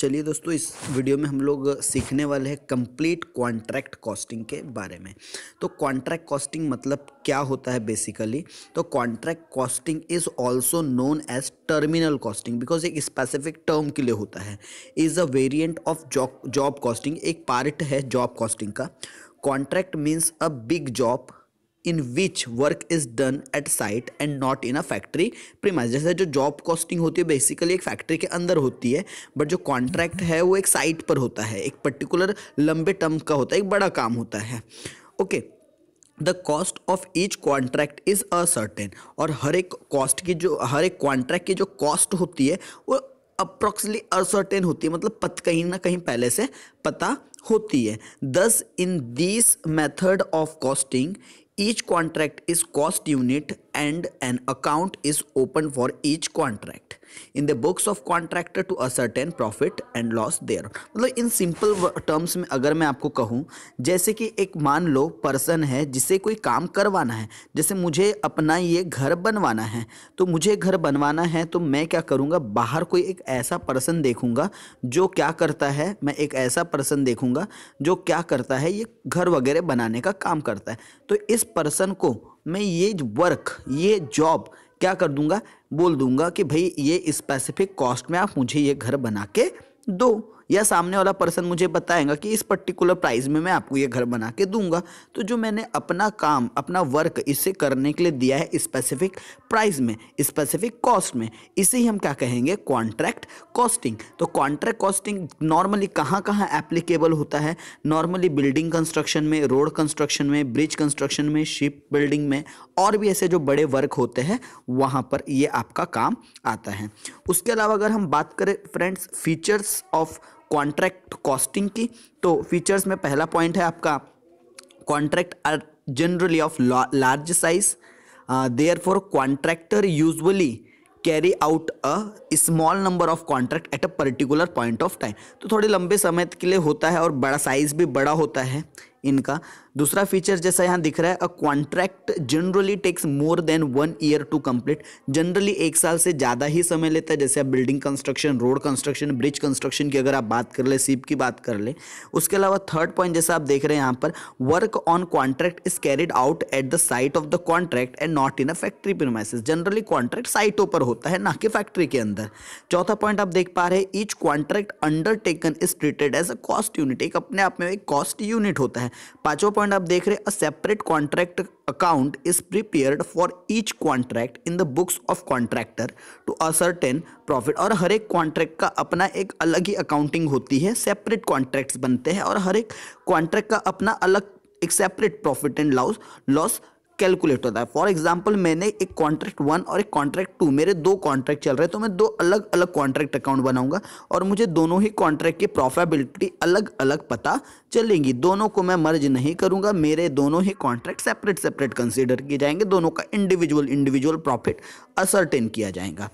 चलिए दोस्तों, इस वीडियो में हम लोग सीखने वाले हैं कंप्लीट कॉन्ट्रैक्ट कॉस्टिंग के बारे में। तो कॉन्ट्रैक्ट कॉस्टिंग मतलब क्या होता है बेसिकली? तो contract costing is also known as terminal costing because एक स्पेसिफिक टर्म के लिए होता है। Is a variant of job costing, एक पार्ट है जॉब कॉस्टिंग का। Contract means a big job in which work is done at site and not in a factory premise. जैसे जो जॉब कॉस्टिंग होती है बेसिकली एक फैक्ट्री के अंदर होती है, बट जो कॉन्ट्रैक्ट है वो एक साइट पर होता है, एक पर्टिकुलर लंबे टर्म का होता है, एक बड़ा काम होता है। Okay, the cost of each contract is ascertain, और हर एक कॉन्ट्रैक्ट की जो कॉस्ट होती है वो अप्रॉक्सिमेटली असर्टेन होती है, मतलब कहीं ना कहीं पहले से पता होती है। Thus in this method of costing Each contract is cost unit and an account is open for each contract in the books of contractor to ascertain profit and loss there। मतलब इन सिंपल टर्म्स में अगर मैं आपको कहूँ, जैसे कि एक मान लो पर्सन है जिसे कोई काम करवाना है, जैसे मुझे अपना ये घर बनवाना है, तो मुझे घर बनवाना है तो मैं क्या करूँगा, बाहर कोई एक ऐसा पर्सन देखूँगा जो क्या करता है, ये घर वगैरह बनाने का काम करता है। तो इस पर्सन को मैं ये जॉब क्या कर दूंगा, बोल दूंगा कि भाई ये स्पेसिफिक कॉस्ट में आप मुझे ये घर बना के दो, या सामने वाला पर्सन मुझे बताएगा कि इस पर्टिकुलर प्राइस में मैं आपको ये घर बना के दूंगा। तो जो मैंने अपना काम, अपना वर्क इसे करने के लिए दिया है स्पेसिफिक प्राइस में, स्पेसिफिक कॉस्ट में, इसे ही हम क्या कहेंगे, कॉन्ट्रैक्ट कॉस्टिंग। तो कॉन्ट्रैक्ट कॉस्टिंग नॉर्मली कहाँ एप्लीकेबल होता है? नॉर्मली बिल्डिंग कंस्ट्रक्शन में, रोड कंस्ट्रक्शन में, ब्रिज कंस्ट्रक्शन में, शिप बिल्डिंग में, और भी ऐसे जो बड़े वर्क होते हैं वहाँ पर ये आपका काम आता है। उसके अलावा अगर हम बात करें friends features of contract costing की, तो फीचर्स में पहला पॉइंट है आपका, contract are generally of large size, therefore contractor usually carry out a small number of contract at a particular point of time. तो थोड़े लंबे समय के लिए होता है और बड़ा साइज भी बड़ा होता है इनका। दूसरा फीचर जैसा यहाँ दिख रहा है, a contract generally takes more than 1 year to complete, generally 1 साल से ज़्यादा ही समय लेता है। जैसे आप building construction, road construction, bridge construction की अगर आप बात कर ले, शिप की बात कर ले। उसके अलावा थर्ड पॉइंट जैसा आप देख रहे हैं यहाँ पर, work on contract is carried out at the site of the contract and not in a factory premises, generally contract साइटों पर होता है ना कि फैक्ट्री के अंदर। चौथा पॉइंट आप देख पा रहे, each contract undertaken is treated as a cost unit, एक अपने आप में एक कॉस्ट यूनिट होता है। पांचवा पॉइंट आप देख रहे हैं, a separate contract account is prepared for each contract in the books of contractor to ascertain profit, और हर एक कॉन्ट्रैक्ट का अपना एक अलग ही अकाउंटिंग होती है, सेपरेट कॉन्ट्रैक्ट्स बनते हैं और हर एक कॉन्ट्रैक्ट का अपना अलग एक separate profit and loss calculate होता है। फॉर एग्जाम्पल, मैंने एक कॉन्ट्रैक्ट 1 और एक कॉन्ट्रैक्ट 2, मेरे 2 कॉन्ट्रैक्ट चल रहे हैं, तो मैं 2 अलग अलग कॉन्ट्रैक्ट अकाउंट बनाऊंगा और मुझे दोनों ही कॉन्ट्रैक्ट की प्रॉफिटेबिलिटी अलग अलग पता चलेंगी। दोनों को मैं मर्ज नहीं करूंगा, मेरे दोनों ही कॉन्ट्रैक्ट सेपरेट सेपरेट कंसीडर किए जाएंगे, दोनों का इंडिविजुअल प्रॉफिट असर्टेन किया जाएगा।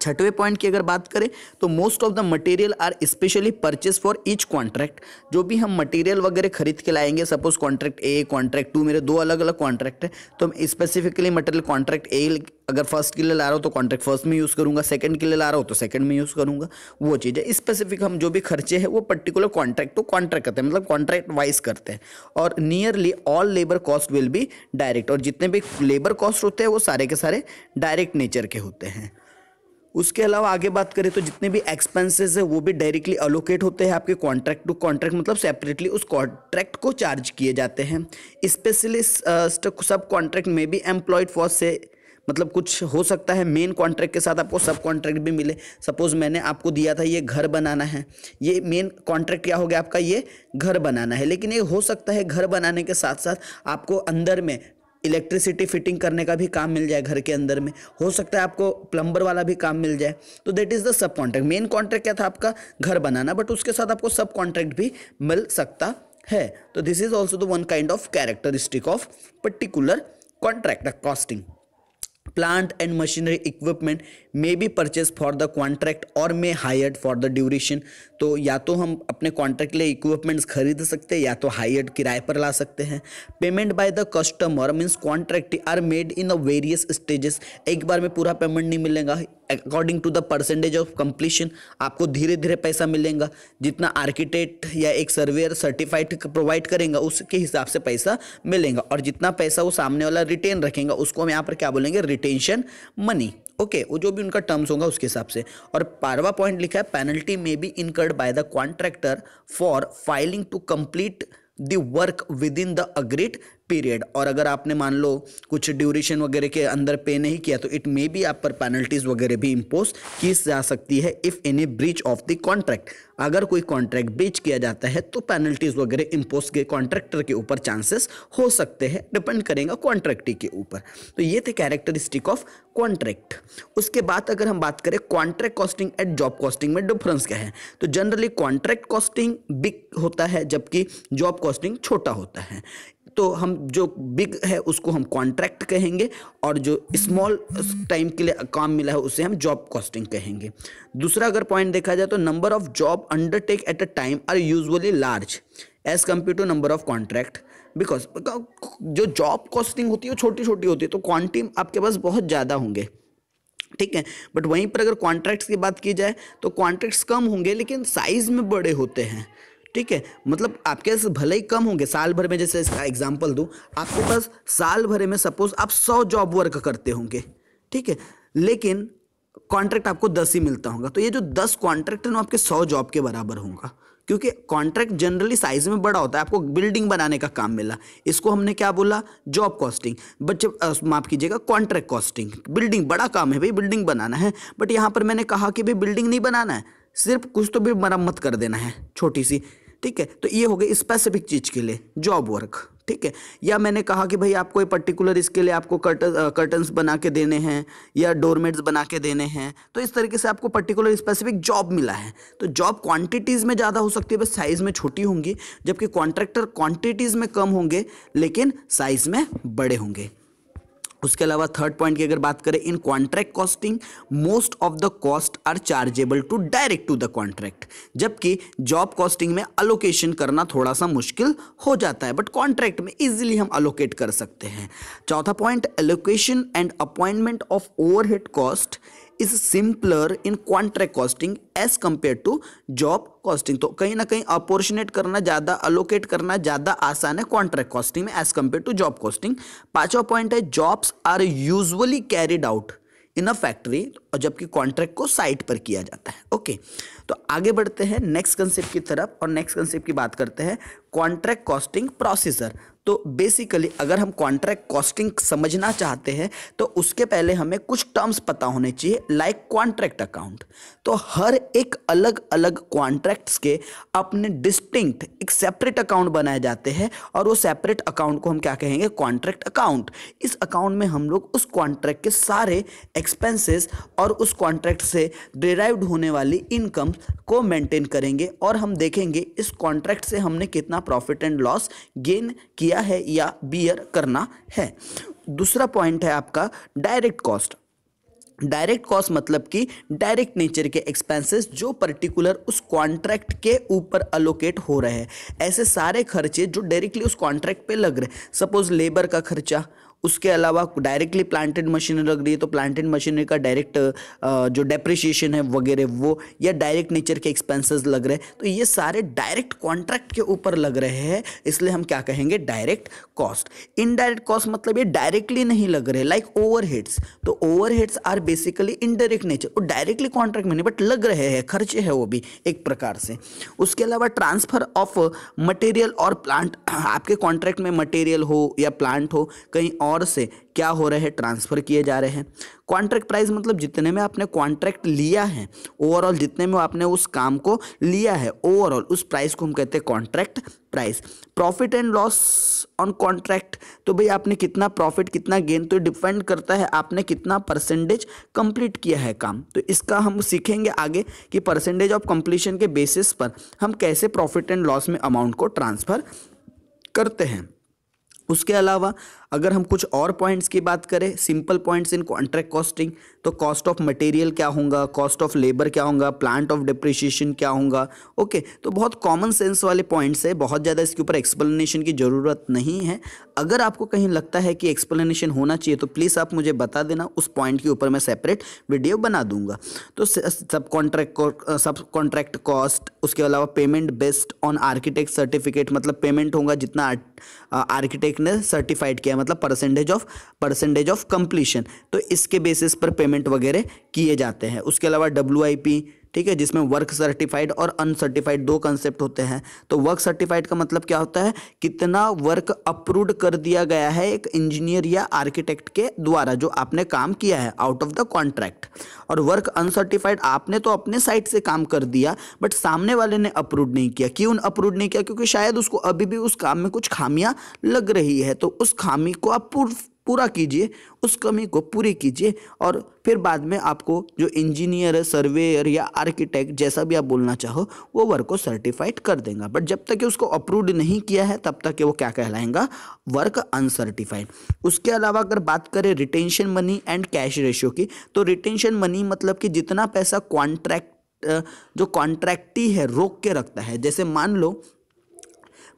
छठवें पॉइंट की अगर बात करें तो most of the material are specially purchase for each contract, जो भी हम मटेरियल वगैरह खरीद के लाएंगे, सपोज कॉन्ट्रैक्ट A कॉन्ट्रैक्ट 2, मेरे 2 अलग अलग कॉन्ट्रैक्ट है, तो हम स्पेसिफिकली मटेरियल कॉन्ट्रैक्ट A अगर फर्स्ट के लिए ला रहा हो तो कॉन्ट्रैक्ट फर्स्ट में यूज़ करूँगा, सेकंड के लिए ला रहा हो तो सेकंड में यूज़ करूँगा। वो चीज़ है, स्पेसिफिक हम जो भी खर्चे हैं वो पर्टिकुलर कॉन्ट्रैक्ट तो कॉन्ट्रैक्ट करते हैं, मतलब कॉन्ट्रैक्ट वाइज करते हैं। और nearly all labour cost will be direct, और जितने भी लेबर कॉस्ट होते हैं वो सारे के सारे डायरेक्ट नेचर के होते हैं। उसके अलावा आगे बात करें तो जितने भी एक्सपेंसेस है वो भी डायरेक्टली अलोकेट होते हैं आपके कॉन्ट्रैक्ट टू कॉन्ट्रैक्ट, मतलब सेपरेटली उस कॉन्ट्रैक्ट को चार्ज किए जाते हैं। स्पेशलिस्ट सब कॉन्ट्रैक्ट में भी एम्प्लॉयड फॉर से, मतलब कुछ हो सकता है मेन कॉन्ट्रैक्ट के साथ आपको सब कॉन्ट्रैक्ट भी मिले। सपोज मैंने आपको दिया था ये घर बनाना है, ये मेन कॉन्ट्रैक्ट क्या हो गया आपका, ये घर बनाना है, लेकिन ये हो सकता है घर बनाने के साथ साथ आपको अंदर में इलेक्ट्रिसिटी फिटिंग करने का भी काम मिल जाए, घर के अंदर में हो सकता है आपको प्लम्बर वाला भी काम मिल जाए, तो that is the sub contract. Main contract क्या था आपका, घर बनाना, बट उसके साथ आपको सब कॉन्ट्रैक्ट भी मिल सकता है। तो this is also the one kind of characteristic of particular contract costing. Plant and machinery equipment may be purchase for the contract और may hired for the duration, तो या तो हम अपने कॉन्ट्रैक्ट के लिए इक्विपमेंट्स खरीद सकते हैं या तो हायर्ड किराए पर ला सकते हैं। Payment by the customer means contract are made in the various stages, एक बार में पूरा पेमेंट नहीं मिलेगा, according to the percentage of completion आपको धीरे धीरे पैसा मिलेगा। जितना आर्किटेक्ट या एक सर्वेयर सर्टिफाइड प्रोवाइड करेंगे उसके हिसाब से पैसा मिलेगा, और जितना पैसा वो सामने वाला रिटेन रखेगा उसको हम यहाँ पर क्या बोलेंगे, रिटेंशन मनी। ओके, वो जो भी उनका टर्म्स होगा उसके हिसाब से। और 12वां पॉइंट लिखा है, penalty may be incurred by the contractor for failing to complete the work within the agreed period. और अगर आपने मान लो कुछ ड्यूरेशन वगैरह के अंदर पे नहीं किया तो इट मे बी आप पर पेनल्टीज वगैरह भी इम्पोज की जा सकती है। If any breach of the contract, अगर कोई कॉन्ट्रैक्ट ब्रीच किया जाता है तो पेनल्टीज वगैरह इम्पोज के कॉन्ट्रैक्टर के ऊपर चांसेस हो सकते हैं, डिपेंड करेगा कॉन्ट्रैक्टी के ऊपर। तो ये थे कैरेक्टरिस्टिक ऑफ कॉन्ट्रैक्ट। उसके बाद अगर हम बात करें contract costing and job costing में डिफरेंस क्या है, तो जनरली कॉन्ट्रैक्ट कॉस्टिंग बिग होता है जबकि जॉब कॉस्टिंग छोटा होता है। तो हम जो बिग है उसको हम कॉन्ट्रैक्ट कहेंगे और जो स्मॉल टाइम के लिए काम मिला है उसे हम जॉब कॉस्टिंग कहेंगे। दूसरा अगर पॉइंट देखा जाए तो number of job undertake at a time are usually large as compare to number of contract, because जो जॉब कॉस्टिंग होती है वो छोटी छोटी होती है तो क्वांटिटी आपके पास बहुत ज़्यादा होंगे, ठीक है। बट वहीं पर अगर कॉन्ट्रैक्ट्स की बात की जाए तो कॉन्ट्रैक्ट्स कम होंगे लेकिन साइज में बड़े होते हैं, ठीक है। मतलब आपके पास भले ही कम होंगे, साल भर में जैसे इसका एग्जाम्पल दूँ, आपके पास साल भर में सपोज आप 100 जॉब वर्क करते होंगे, ठीक है, लेकिन कॉन्ट्रैक्ट आपको 10 ही मिलता होगा। तो ये जो 10 कॉन्ट्रैक्ट है ना आपके 100 जॉब के बराबर होगा, क्योंकि कॉन्ट्रैक्ट जनरली साइज में बड़ा होता है। आपको बिल्डिंग बनाने का काम मिला, इसको हमने क्या बोला, जॉब कॉस्टिंग। बट माफ़ कीजिएगा, कॉन्ट्रैक्ट कॉस्टिंग। बिल्डिंग बड़ा काम है भाई, बिल्डिंग बनाना है, बट यहाँ पर मैंने कहा कि भाई बिल्डिंग नहीं बनाना है, सिर्फ कुछ तो भी मरम्मत कर देना है छोटी सी, ठीक है। तो ये हो गई स्पेसिफिक चीज़ के लिए जॉब वर्क, ठीक है। या मैंने कहा कि भाई आपको ये पर्टिकुलर इसके लिए आपको कर्टन्स बना के देने हैं या डोरमेट्स बना के देने हैं, तो इस तरीके से आपको पर्टिकुलर स्पेसिफिक जॉब मिला है। तो जॉब क्वांटिटीज़ में ज़्यादा हो सकती है बस साइज़ में छोटी होंगी, जबकि कॉन्ट्रैक्टर क्वांटिटीज़ में कम होंगे लेकिन साइज़ में बड़े होंगे। उसके अलावा थर्ड पॉइंट की अगर बात करें, in contract costing most of the cost are chargeable to direct to the contract, जबकि जॉब कॉस्टिंग में अलोकेशन करना थोड़ा सा मुश्किल हो जाता है, बट कॉन्ट्रैक्ट में इजीली हम अलोकेट कर सकते हैं। चौथा point, allocation and appointment of overhead cost is simpler in contract costing as compare to job costing. तो कहीं ना कहीं अपॉर्चुनेट करना ज़्यादा, अलोकेट करना ज़्यादा आसान है कॉन्ट्रैक्ट कॉस्टिंग में as compare to job costing. पांचवा पॉइंट है, jobs are usually carried out in a factory, जबकि कॉन्ट्रैक्ट को साइट पर किया जाता है। ओके, तो आगे बढ़ते हैं नेक्स्ट कंसेप्ट की तरफ, और नेक्स्ट कंसेप्ट की बात करते हैं कॉन्ट्रैक्ट कॉस्टिंग प्रोसीजर। तो बेसिकली अगर हम कॉन्ट्रैक्ट कॉस्टिंग समझना चाहते हैं तो उसके पहले हमें कुछ टर्म्स पता होने चाहिए, लाइक कॉन्ट्रैक्ट अकाउंट। तो हर एक अलग अलग कॉन्ट्रैक्ट्स के अपने डिस्टिंक्ट एक सेपरेट अकाउंट बनाए जाते हैं, और वो सेपरेट अकाउंट को हम क्या कहेंगे, कॉन्ट्रैक्ट अकाउंट। इस अकाउंट में हम लोग उस कॉन्ट्रैक्ट के सारे एक्सपेंसेस और उस कॉन्ट्रैक्ट से डिराइव्ड होने वाली इनकम को मेंटेन करेंगे, और हम देखेंगे इस कॉन्ट्रैक्ट से हमने कितना प्रॉफिट एंड लॉस गेन किया है या बियर करना है। दूसरा पॉइंट है आपका डायरेक्ट कॉस्ट। डायरेक्ट कॉस्ट मतलब कि डायरेक्ट नेचर के एक्सपेंसेस जो पर्टिकुलर उस कॉन्ट्रैक्ट के ऊपर अलोकेट हो रहे हैं, ऐसे सारे खर्चे जो डायरेक्टली उस कॉन्ट्रैक्ट पे लग रहे हैं। सपोज लेबर का खर्चा, उसके अलावा डायरेक्टली प्लांटेड मशीनरी लग रही है तो प्लांटेड मशीनरी का डायरेक्ट जो डेप्रिसिएशन है वगैरह वो, या डायरेक्ट नेचर के एक्सपेंसेस लग रहे हैं, तो ये सारे डायरेक्ट कॉन्ट्रैक्ट के ऊपर लग रहे हैं, इसलिए हम क्या कहेंगे, डायरेक्ट कॉस्ट। इनडायरेक्ट कॉस्ट मतलब ये डायरेक्टली नहीं लग रहे, लाइक ओवरहेड्स। तो overheads are basically indirect nature, वो डायरेक्टली कॉन्ट्रैक्ट में नहीं बट लग रहे हैं, खर्चे हैं वो भी एक प्रकार से। उसके अलावा ट्रांसफर ऑफ मटेरियल और प्लांट, आपके कॉन्ट्रैक्ट में मटेरियल हो या प्लांट हो कहीं और से क्या हो रहे हैं, ट्रांसफर किए जा रहे हैं। कॉन्ट्रैक्ट प्राइस मतलब जितने में आपने कॉन्ट्रैक्ट लिया है, ओवरऑल जितने में आपने उस काम को लिया है, ओवरऑल उस प्राइस को हम कहते हैं contract price. Profit and loss on contract, तो भाई आपने कितना प्रॉफिट कितना गेन, तो डिपेंड करता है आपने कितना परसेंटेज कंप्लीट किया है काम। तो इसका हम सीखेंगे आगे कि परसेंटेज ऑफ कंप्लीशन के बेसिस पर हम कैसे प्रॉफिट एंड लॉस में अमाउंट को ट्रांसफ़र करते हैं। उसके अलावा अगर हम कुछ और पॉइंट्स की बात करें, simple points in contract costing, तो कॉस्ट ऑफ मटेरियल क्या होगा, कॉस्ट ऑफ लेबर क्या होगा, प्लांट ऑफ डिप्रिसिएशन क्या होगा। ओके, तो बहुत कॉमन सेंस वाले पॉइंट्स है, बहुत ज़्यादा इसके ऊपर एक्सप्लेनेशन की ज़रूरत नहीं है। अगर आपको कहीं लगता है कि एक्सप्लेनेशन होना चाहिए तो प्लीज़ आप मुझे बता देना, उस पॉइंट के ऊपर मैं सेपरेट वीडियो बना दूंगा। तो सब कॉन्ट्रैक्ट कॉस्ट, उसके अलावा payment based on architect certificate, मतलब पेमेंट होगा जितना आर्किटेक्ट ने सर्टिफाइड किया, मतलब परसेंटेज ऑफ कंप्लीशन, तो इसके बेसिस पर पेमेंट वगैरह किए जाते हैं। उसके अलावा WIP, ठीक है, जिसमें वर्क सर्टिफाइड और अनसर्टिफाइड दो कंसेप्ट होते हैं। तो वर्क सर्टिफाइड का मतलब क्या होता है, कितना वर्क अप्रूव्ड कर दिया गया है एक इंजीनियर या आर्किटेक्ट के द्वारा जो आपने काम किया है आउट ऑफ द कॉन्ट्रैक्ट। और वर्क अनसर्टिफाइड, आपने तो अपने साइड से काम कर दिया बट सामने वाले ने अप्रूव्ड नहीं किया। क्यों अप्रूव्ड नहीं किया? क्योंकि शायद उसको अभी भी उस काम में कुछ खामियाँ लग रही है। तो उस खामी को आप पूरा कीजिए, उस कमी को पूरी कीजिए, और फिर बाद में आपको जो इंजीनियर है, सर्वेयर या आर्किटेक्ट, जैसा भी आप बोलना चाहो, वो वर्क को सर्टिफाइड कर देगा। बट जब तक कि उसको अप्रूव्ड नहीं किया है तब तक कि वो क्या कहलाएगा, वर्क अनसर्टिफाइड। उसके अलावा अगर बात करें retention money and cash ratio की, तो रिटेंशन मनी मतलब कि जितना पैसा कॉन्ट्रैक्टी है रोक के रखता है। जैसे मान लो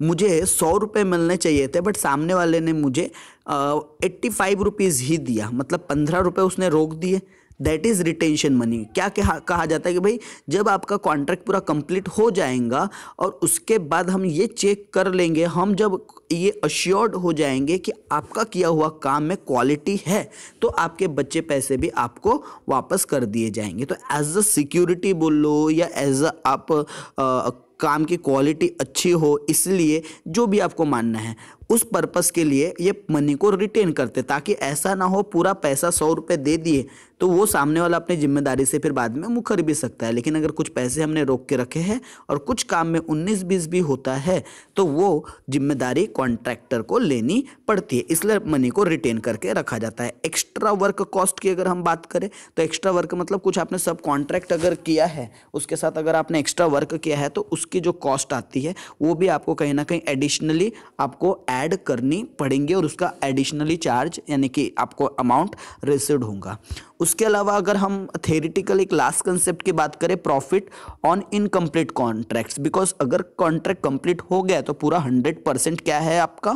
मुझे 100 रुपये मिलने चाहिए थे बट सामने वाले ने मुझे 85 रुपीज़ ही दिया, मतलब 15 रुपये उसने रोक दिए, दैट इज़ रिटेंशन मनी। क्या कहा जाता है कि भाई जब आपका कॉन्ट्रैक्ट पूरा कंप्लीट हो जाएगा और उसके बाद हम ये चेक कर लेंगे, हम जब ये अश्योर्ड हो जाएंगे कि आपका किया हुआ काम में क्वालिटी है, तो आपके बच्चे पैसे भी आपको वापस कर दिए जाएंगे। तो एज अ सिक्योरिटी बोल लो या एज अ आप काम की क्वालिटी अच्छी हो, इसलिए जो भी आपको मानना है उस पर्पस के लिए ये मनी को रिटेन करते, ताकि ऐसा ना हो पूरा पैसा 100 रुपये दे दिए तो वो सामने वाला अपनी जिम्मेदारी से फिर बाद में मुकर भी सकता है। लेकिन अगर कुछ पैसे हमने रोक के रखे हैं और कुछ काम में 19-20 भी होता है तो वो जिम्मेदारी कॉन्ट्रैक्टर को लेनी पड़ती है, इसलिए मनी को रिटेन करके रखा जाता है। एक्स्ट्रा वर्क कॉस्ट की अगर हम बात करें तो एक्स्ट्रा वर्क मतलब कुछ आपने सब कॉन्ट्रैक्ट अगर किया है उसके साथ अगर आपने एक्स्ट्रा वर्क किया है तो उसकी जो कॉस्ट आती है वो भी आपको कहीं ना कहीं एडिशनली आपको ऐड करनी पड़ेंगे, और उसका एडिशनली चार्ज यानी कि आपको अमाउंट रिसीव्ड होगा। उसके अलावा अगर हम थेरेटिकल एक लास्ट कंसेप्ट की बात करें, profit on incomplete contracts, because अगर कॉन्ट्रैक्ट कंप्लीट हो गया तो पूरा 100% क्या है आपका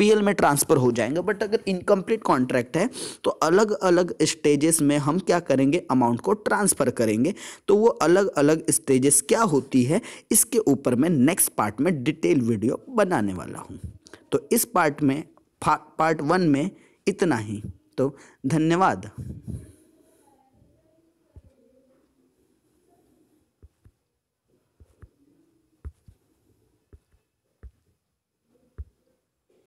PL में ट्रांसफ़र हो जाएगा। बट अगर इनकम्प्लीट कॉन्ट्रैक्ट है तो अलग अलग स्टेजेस में हम क्या करेंगे, अमाउंट को ट्रांसफ़र करेंगे। तो वो अलग अलग स्टेजेस क्या होती है इसके ऊपर मैं नेक्स्ट पार्ट में डिटेल वीडियो बनाने वाला हूँ। तो इस पार्ट 1 में इतना ही। तो धन्यवाद।